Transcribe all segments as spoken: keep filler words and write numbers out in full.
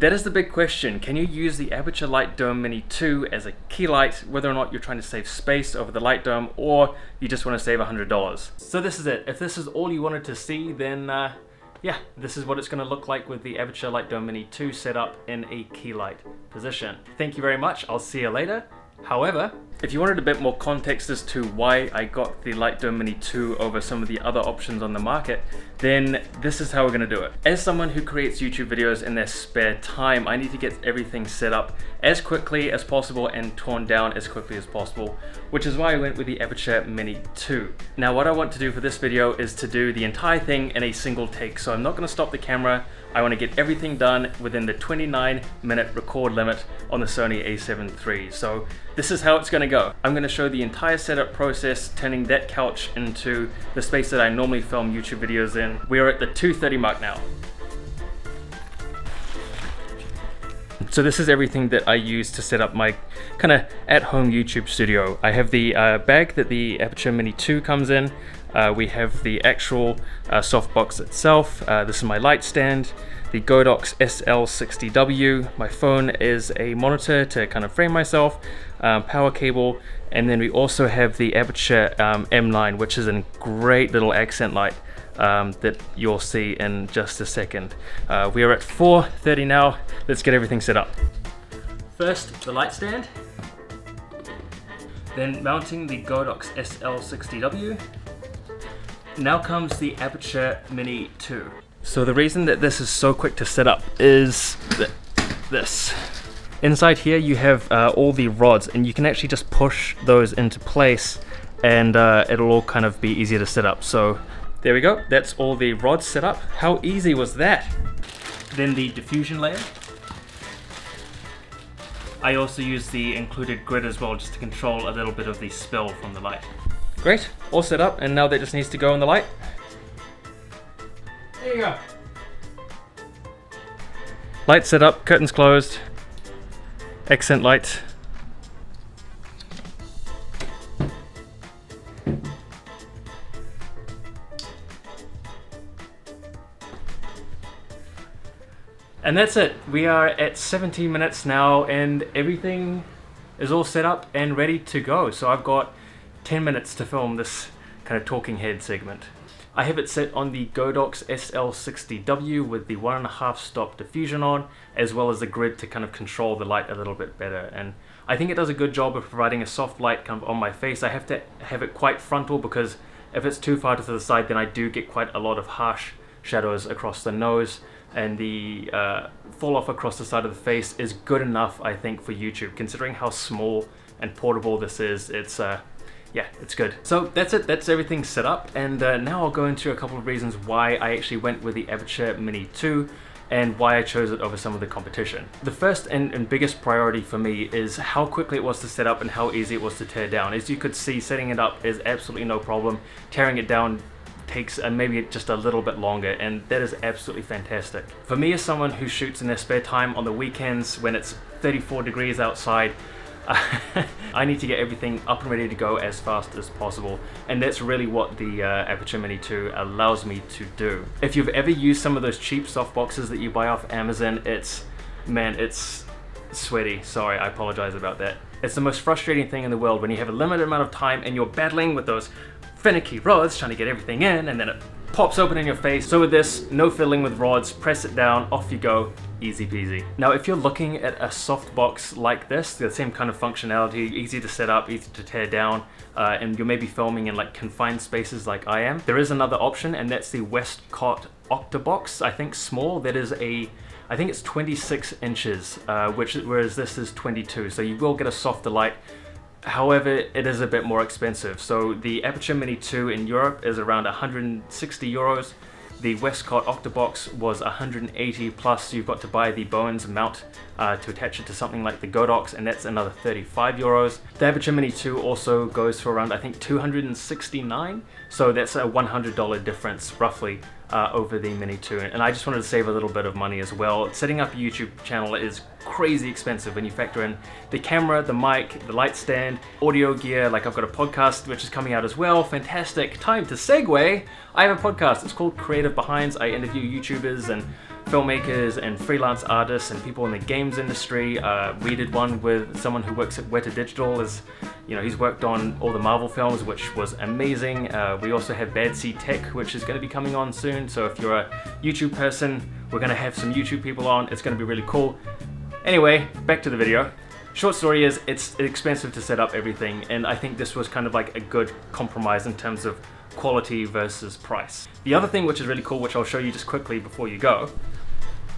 That is the big question. Can you use the Aputure Light Dome Mini two as a key light, whether or not you're trying to save space over the light dome or you just want to save one hundred dollars? So this is it. If this is all you wanted to see, then uh, yeah, this is what it's going to look like with the Aputure Light Dome Mini two set up in a key light position. Thank you very much. I'll see you later. However, if you wanted a bit more context as to why I got the Light Dome Mini two over some of the other options on the market, then this is how we're gonna do it. As someone who creates YouTube videos in their spare time, I need to get everything set up as quickly as possible and torn down as quickly as possible, which is why I went with the Aputure Mini two. Now, what I want to do for this video is to do the entire thing in a single take, so I'm not gonna stop the camera. I wanna get everything done within the twenty-nine minute record limit on the Sony a seven three. So this is how it's gonna go. I'm gonna show the entire setup process, turning that couch into the space that I normally film YouTube videos in. We are at the two thirty mark now. So this is everything that I use to set up my kind of at-home YouTube studio. I have the uh, bag that the Aputure Mini two comes in. Uh, we have the actual uh, softbox itself. Uh, this is my light stand, the Godox S L sixty W. My phone is a monitor to kind of frame myself, um, power cable, and then we also have the Aputure um, M line, which is a great little accent light um, that you'll see in just a second. Uh, we are at four thirty now. Let's get everything set up. First, the light stand. Then mounting the Godox S L sixty W. Now comes the Aputure Mini two. So the reason that this is so quick to set up is th this. Inside here you have uh, all the rods, and you can actually just push those into place and uh, it'll all kind of be easier to set up. So there we go, that's all the rods set up. How easy was that? Then the diffusion layer. I also use the included grid as well, just to control a little bit of the spill from the light. Great, all set up, and now that just needs to go in the light. There you go. Light set up, curtains closed, accent light. And that's it. We are at seventeen minutes now, and everything is all set up and ready to go. So I've got ten minutes to film this kind of talking head segment. I have it set on the Godox S L sixty W with the one and a half stop diffusion on, as well as the grid to kind of control the light a little bit better. And I think it does a good job of providing a soft light kind of on my face. I have to have it quite frontal, because if it's too far to the side, then I do get quite a lot of harsh shadows across the nose, and the uh, fall off across the side of the face is good enough, I think, for YouTube. Considering how small and portable this is, it's uh, yeah, it's good. So that's it, that's everything set up, and uh, now I'll go into a couple of reasons why I actually went with the Aputure Mini two and why I chose it over some of the competition. The first and, and biggest priority for me is how quickly it was to set up and how easy it was to tear down. As you could see, setting it up is absolutely no problem. Tearing it down takes uh, maybe just a little bit longer, and that is absolutely fantastic. For me, as someone who shoots in their spare time on the weekends when it's thirty-four degrees outside, I need to get everything up and ready to go as fast as possible, and that's really what the uh, Aputure Mini two allows me to do. If you've ever used some of those cheap soft boxes that you buy off Amazon, it's, man, it's sweaty. Sorry, I apologize about that. It's the most frustrating thing in the world when you have a limited amount of time and you're battling with those finicky rods trying to get everything in, and then it pops open in your face. So with this, no fiddling with rods, press it down, off you go, easy peasy. Now if you're looking at a softbox like this, the same kind of functionality, easy to set up, easy to tear down, uh, and you're maybe filming in like confined spaces like I am, there is another option, and that's the Westcott Octabox, I think small, that is a, I think it's twenty-six inches, uh, which whereas this is twenty-two, so you will get a softer light. However, it is a bit more expensive. So the Aputure Mini two in Europe is around one hundred sixty euros. The Westcott Octabox was one hundred eighty, plus you've got to buy the Bowens mount uh, to attach it to something like the Godox, and that's another thirty-five euros. The Aputure Mini two also goes for around, I think, two hundred sixty-nine. So that's a one hundred dollar difference roughly uh, over the Mini two. And I just wanted to save a little bit of money as well. Setting up a YouTube channel is crazy expensive when you factor in the camera, the mic, the light stand, audio gear. Like I've got a podcast which is coming out as well. Fantastic. Time to segue. I have a podcast. It's called Creative Behinds. I interview YouTubers and filmmakers and freelance artists and people in the games industry. Uh, we did one with someone who works at Weta Digital. As, you know, he's worked on all the Marvel films, which was amazing. Uh, we also have Bad Seed Tech, which is going to be coming on soon. So if you're a YouTube person, we're going to have some YouTube people on. It's going to be really cool. Anyway, back to the video. Short story is, it's expensive to set up everything, and I think this was kind of like a good compromise in terms of quality versus price. The other thing which is really cool, which I'll show you just quickly before you go,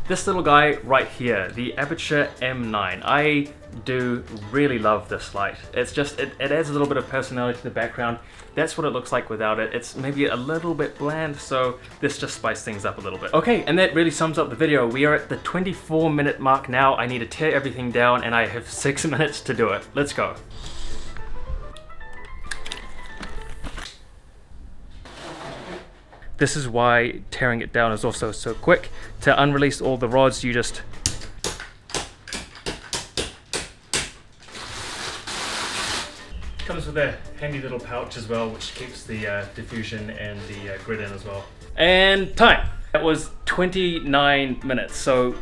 this little guy right here, the Aputure M nine. I do really love this light. It's just, it, it adds a little bit of personality to the background. That's what it looks like without it. It's maybe a little bit bland, so this just spiced things up a little bit. Okay, and that really sums up the video. We are at the twenty-four minute mark now. I need to tear everything down, and I have six minutes to do it. Let's go. This is why tearing it down is also so quick. To unrelease all the rods, you just... Comes with a handy little pouch as well, which keeps the uh, diffusion and the uh, grid in as well. And time! That was twenty-nine minutes, so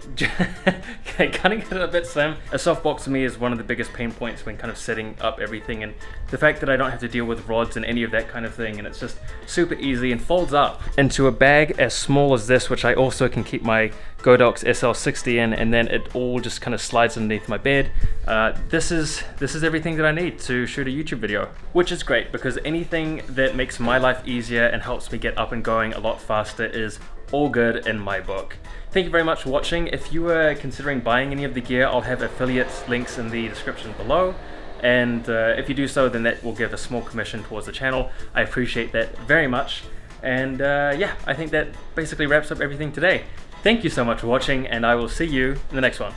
cutting it a bit slim. A softbox to me is one of the biggest pain points when kind of setting up everything, and the fact that I don't have to deal with rods and any of that kind of thing, and it's just super easy and folds up into a bag as small as this, which I also can keep my Godox S L sixty in, and then it all just kind of slides underneath my bed. Uh, this is this is everything that I need to shoot a YouTube video, which is great because anything that makes my life easier and helps me get up and going a lot faster is all good in my book. Thank you very much for watching. If you are considering buying any of the gear, I'll have affiliate links in the description below. And uh, if you do so, then that will give a small commission towards the channel. I appreciate that very much. And uh, yeah, I think that basically wraps up everything today. Thank you so much for watching, and I will see you in the next one.